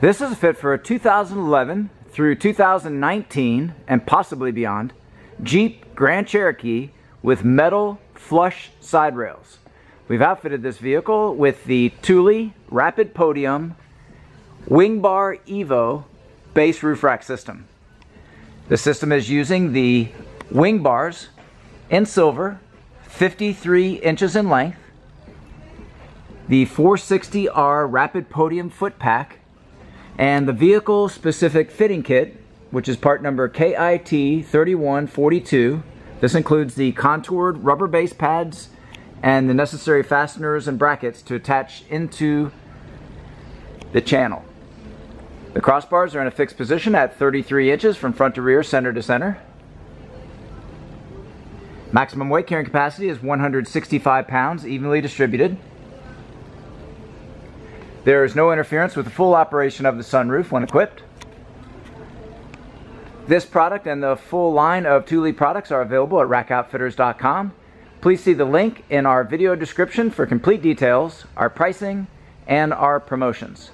This is a fit for a 2011 through 2019 and possibly beyond Jeep Grand Cherokee with metal flush side rails. We've outfitted this vehicle with the Thule Rapid Podium Wing Bar Evo Base Roof Rack System. The system is using the wing bars in silver, 53 inches in length, the 460R Rapid Podium Foot Pack, and the vehicle specific fitting kit, which is part number KIT3142. This includes the contoured rubber base pads and the necessary fasteners and brackets to attach into the channel. The crossbars are in a fixed position at 33 inches from front to rear, center to center. Maximum weight carrying capacity is 165 pounds, evenly distributed. There is no interference with the full operation of the sunroof when equipped. This product and the full line of Thule products are available at RackOutfitters.com. Please see the link in our video description for complete details, our pricing, and our promotions.